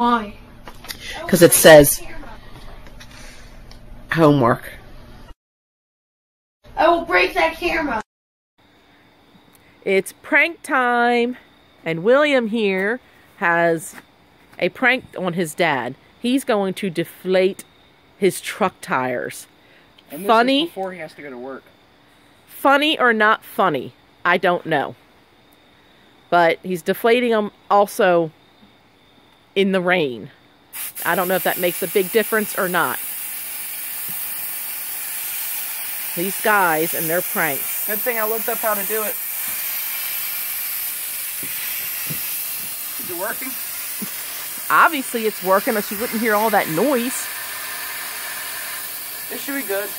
Why? Because it says homework. I will break that camera. It's prank time, and William here has a prank on his dad. He's going to deflate his truck tires. And this funny is before he has to go to work. Funny or not funny, I don't know. But he's deflating them also in the rain. I don't know if that makes a big difference or not. These guys and their pranks. Good thing I looked up how to do it. Is it working? Obviously it's working, or she wouldn't hear all that noise. This should be good.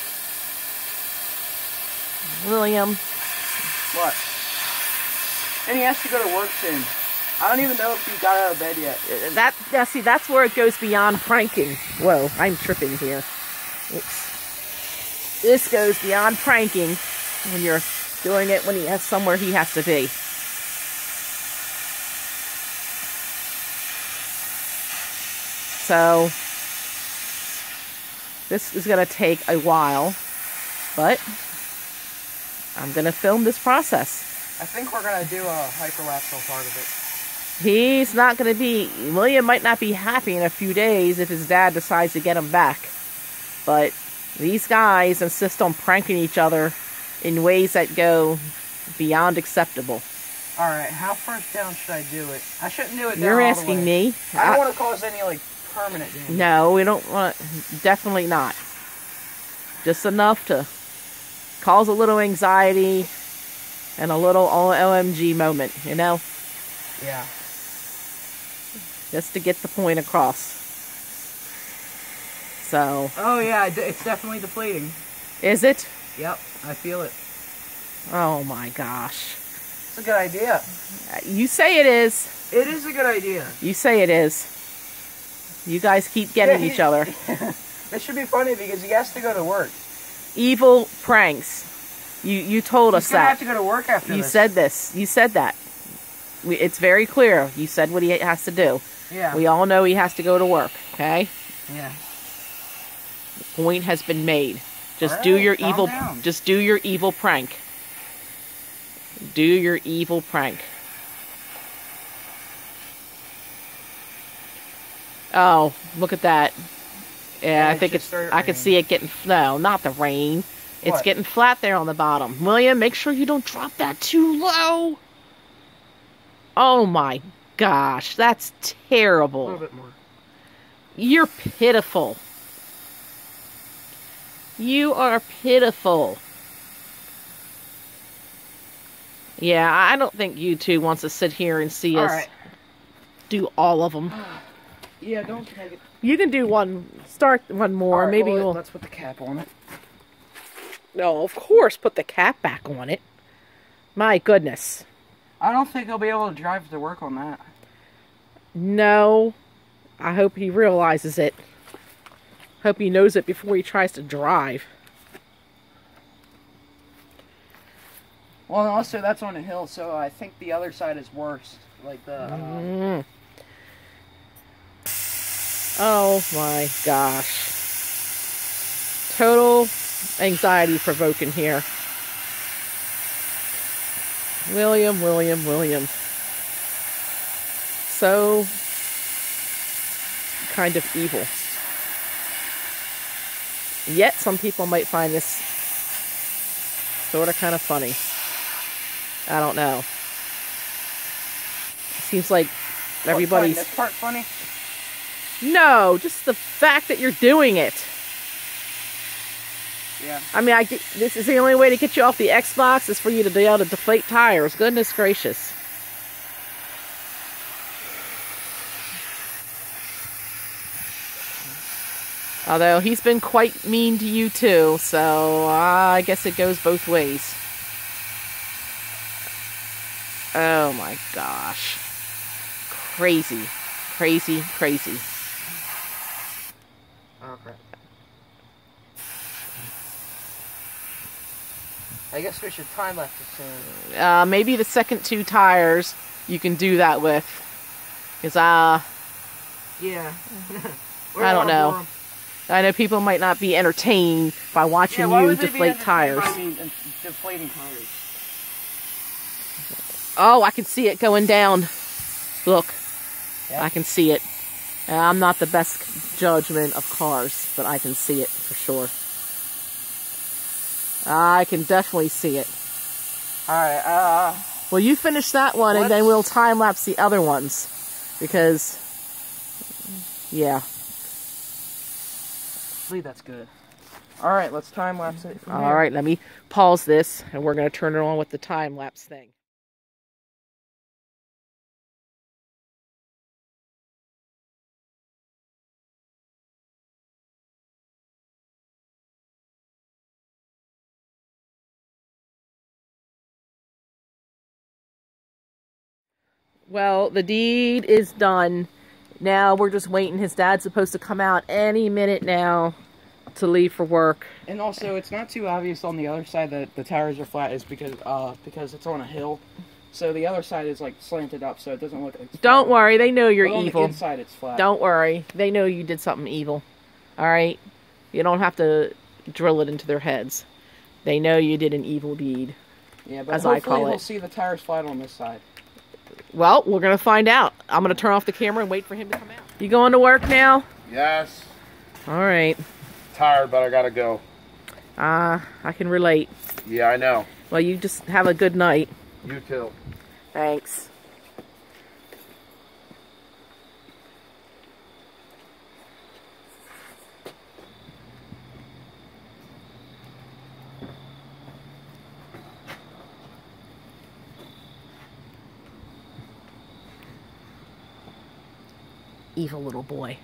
William. What? And he has to go to work soon. I don't even know if he got out of bed yet. See, that's where it goes beyond pranking. Whoa, I'm tripping here. Oops. This goes beyond pranking when you're doing it when he has somewhere he has to be. So, this is going to take a while, but I'm going to film this process. I think we're going to do a hyperlapse part of it. He's not going to be, William might not be happy in a few days if his dad decides to get him back. But these guys insist on pranking each other in ways that go beyond acceptable. Alright, how first down should I do it? I shouldn't do it down all the way. You're asking me. I don't want to cause any, like, permanent damage. No, we don't want to, definitely not. Just enough to cause a little anxiety and a little OMG moment, you know? Yeah. Just to get the point across. So. Oh yeah, it's definitely deflating. Is it? Yep, I feel it. Oh my gosh. It's a good idea. You say it is. It is a good idea. You say it is. You guys keep getting each other. This should be funny because he has to go to work. Evil pranks. You told us that. He's gonna have to go to work after this. You said this. You said that. It's very clear. You said what he has to do. Yeah. We all know he has to go to work, okay? Yeah. The point has been made. Just do your evil prank. Do your evil prank. Oh, look at that. Yeah, I think it's I can see it getting no, not the rain. It's getting flat there on the bottom. William, make sure you don't drop that too low. Oh my gosh, that's terrible. A little bit more. You're pitiful. You are pitiful. Yeah, I don't think you two wants to sit here and see us do all of them. Yeah, don't take it. You can do one, start one more. Right, maybe let's put the cap on it. No, of course, put the cap back on it. My goodness. I don't think he'll be able to drive to work on that. No. I hope he realizes it. Hope he knows it before he tries to drive. Well, and also that's on a hill, so I think the other side is worse. Like the... Oh my gosh. Total anxiety provoking here. William, William, William. So kind of evil. Yet some people might find this sort of kind of funny. I don't know. It seems like everybody's... This part funny? No, just the fact that you're doing it. Yeah. I mean, this is the only way to get you off the Xbox is for you to be able to deflate tires. Goodness gracious. Although he's been quite mean to you too, so I guess it goes both ways. Oh my gosh. Crazy. Crazy, crazy. Okay. I guess we should time lapse it soon. Maybe the second two tires you can do that with. Because Yeah. I don't know. I know people might not be entertained by watching you deflate tires. Deflating tires. Oh, I can see it going down. Look. Yep. I can see it. I'm not the best judgment of cars, but I can see it for sure. I can definitely see it. Alright, well, you finish that one, and then we'll time-lapse the other ones. Because, yeah. I believe that's good. Alright, let's time-lapse it. Alright, let me pause this, and we're going to turn it on with the time-lapse thing. Well, the deed is done. Now we're just waiting. His dad's supposed to come out any minute now to leave for work. And also, it's not too obvious on the other side that the tires are flat is because it's on a hill. So the other side is like slanted up, so it doesn't look like it's flat. Don't worry, they know you're evil. On the inside it's flat. Don't worry, they know you did something evil. All right? You don't have to drill it into their heads. They know you did an evil deed. Yeah, but as I call it. We'll see the tires flat on this side. Well, we're going to find out. I'm going to turn off the camera and wait for him to come out. You going to work now? Yes. All right. Tired, but I got to go. I can relate. Yeah, I know. Well, you just have a good night. You too. Thanks. Evil little boy.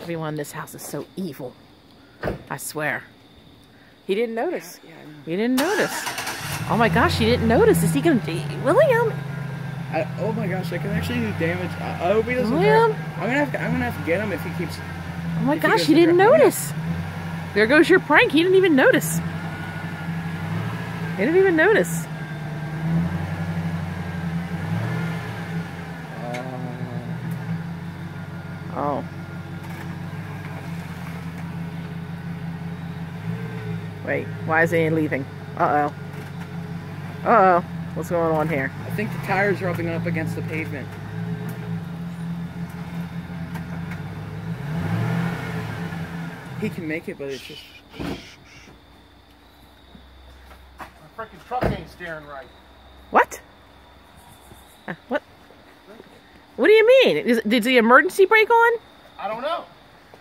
Everyone in this house is so evil. I swear. He didn't notice. Yeah, he didn't notice. Oh my gosh, he didn't notice. Is he gonna be William? Oh my gosh, I can actually do damage. I hope he doesn't. William? I'm gonna have to get him if he keeps. Oh my gosh, he didn't notice. There goes your prank. He didn't even notice. He didn't even notice. Oh. Wait, why is Ian leaving? Uh-oh. Uh-oh. What's going on here? I think the tire's rubbing up against the pavement. He can make it, but it's just... My frickin' truck ain't steering right. What? What? What do you mean? Did the emergency brake on? I don't know.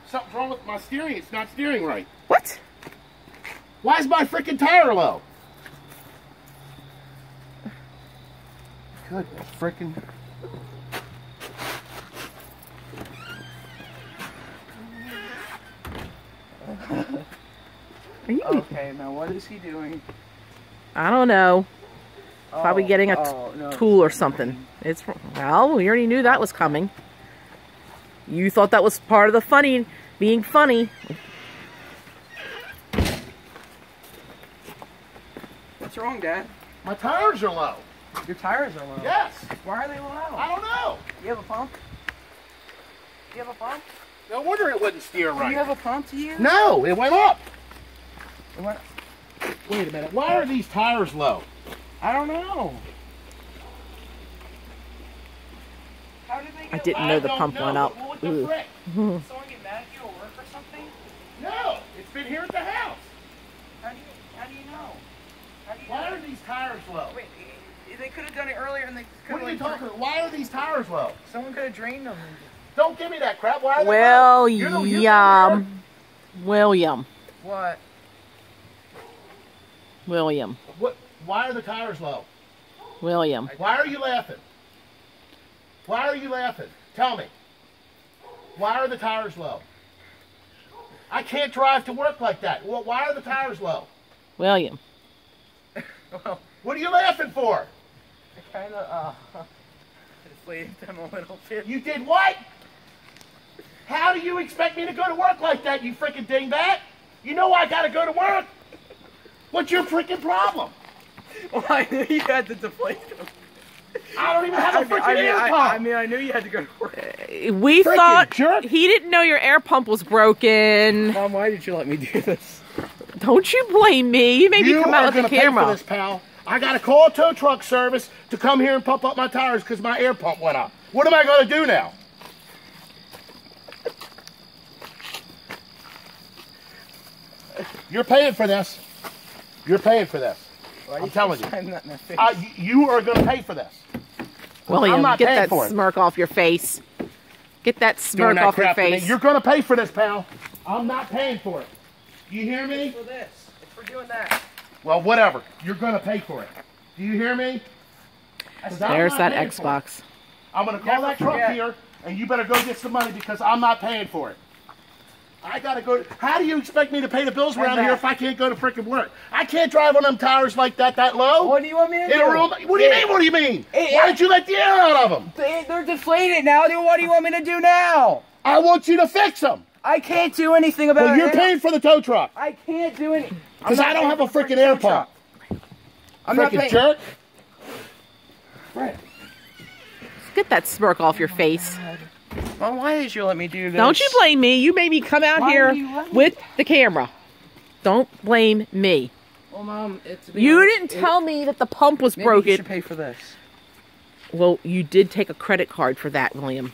Something's wrong with my steering. It's not steering right. What? Why is my freaking tire low? Goodness, freaking. Okay, now what is he doing? I don't know. Probably getting a tool or something. It's, well, we already knew that was coming. You thought that was part of the funny, being funny. What's wrong, Dad? My tires are low. Your tires are low? Yes. Why are they low? I don't know. You have a pump? You have a pump? No wonder it wouldn't steer right. Do you have a pump to use? No, it went up. It went up. Wait a minute. Why are these tires low? I don't know. How did they get I didn't know the pump went up. What the frick? Someone get mad at you at work or something? No, it's been here at the house. How do you know? Why are these tires low? Wait, they could have done it earlier and they could have... What are you talking about? Why are these tires low? Someone could have drained them. Don't give me that crap. Why are they low? William. What? William. What? Why are the tires low? William. Why are you laughing? Why are you laughing? Tell me. Why are the tires low? I can't drive to work like that. Well, why are the tires low? William. Well, what are you laughing for? I kind of deflated them a little bit. You did what? How do you expect me to go to work like that, you freaking dingbat? You know I gotta go to work. What's your freaking problem? Well, I knew you had to deflate them. I don't even have a freaking air pump. I knew you had to go to work. We freaking thought jerk. He didn't know your air pump was broken. Mom, why did you let me do this? Don't you blame me. You made me come out with the camera. Pay for this, pal. I got to call a tow truck service to come here and pump up my tires because my air pump went up. What am I going to do now? You're paying for this. You're paying for this. Well, I'm telling you. You are going to pay for this. William, get that smirk off your face. Get that smirk off your face. You're going to pay for this, pal. I'm not paying for it. You hear me? It's for this. It's for doing that. Well, whatever. You're going to pay for it. Do you hear me? There's that Xbox. I'm going to call that truck here, and you better go get some money because I'm not paying for it. I got to go. How do you expect me to pay the bills around here if I can't go to freaking work? I can't drive on them tires like that, that low. What do you want me to do? What do you mean, what do you mean? Why did you let the air out of them? They're deflated now, dude. What do you want me to do now? I want you to fix them. I can't do anything about it. Well, you're paying for the tow truck. I can't do anything. Because I don't have a freaking air pump. I'm not paying. Freaking jerk. Right. Just get that smirk off your face. Mom, why did you let me do this? Don't you blame me. You made me come out here with the camera. Don't blame me. Well, Mom, you didn't tell me that the pump was broken. You should pay for this. Well, you did take a credit card for that, William.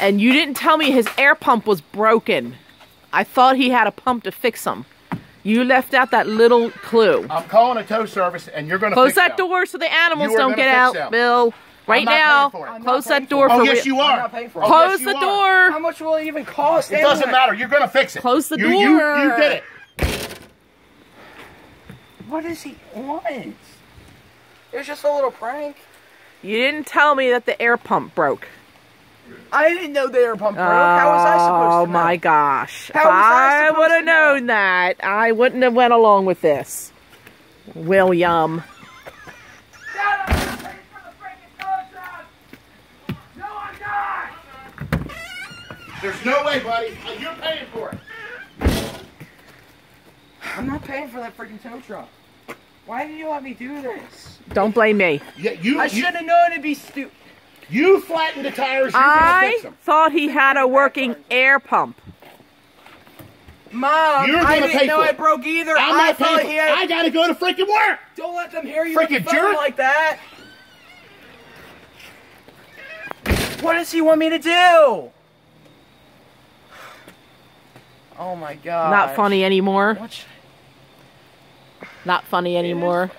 And you didn't tell me his air pump was broken. I thought he had a pump to fix him. You left out that little clue. I'm calling a tow service, and you're going to close that door so the animals don't get out, Bill. Right now, close that door for real. Oh, yes, you are. Close the door. How much will it even cost? It doesn't matter. You're going to fix it. Close the door. You did it. What does he want? It was just a little prank. You didn't tell me that the air pump broke. I didn't know the air pump broke. How was I supposed to know? Oh my gosh. How was I would have known that. I wouldn't have went along with this. William. There's no way, buddy. You're paying for it. I'm not paying for that freaking tow truck. Why did you let me do this? Don't blame me. Yeah, I should have known it'd be stupid. You flattened the tires. You're gonna fix them. I thought he had a working air pump. Mom, I didn't know I broke either. I'm not paying. I gotta go to freaking work. Don't let them hear you freaking jerk like that. What does he want me to do? Oh my God! Not funny anymore. What? Not funny anymore.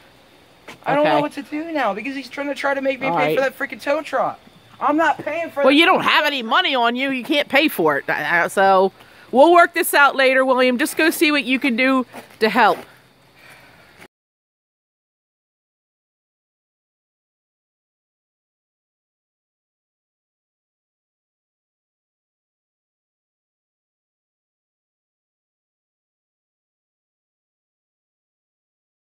I don't know what to do now because he's trying to make me pay for that freaking tow truck. I'm not paying for it. Well, you don't have any money on you. You can't pay for it. So we'll work this out later, William. Just go see what you can do to help.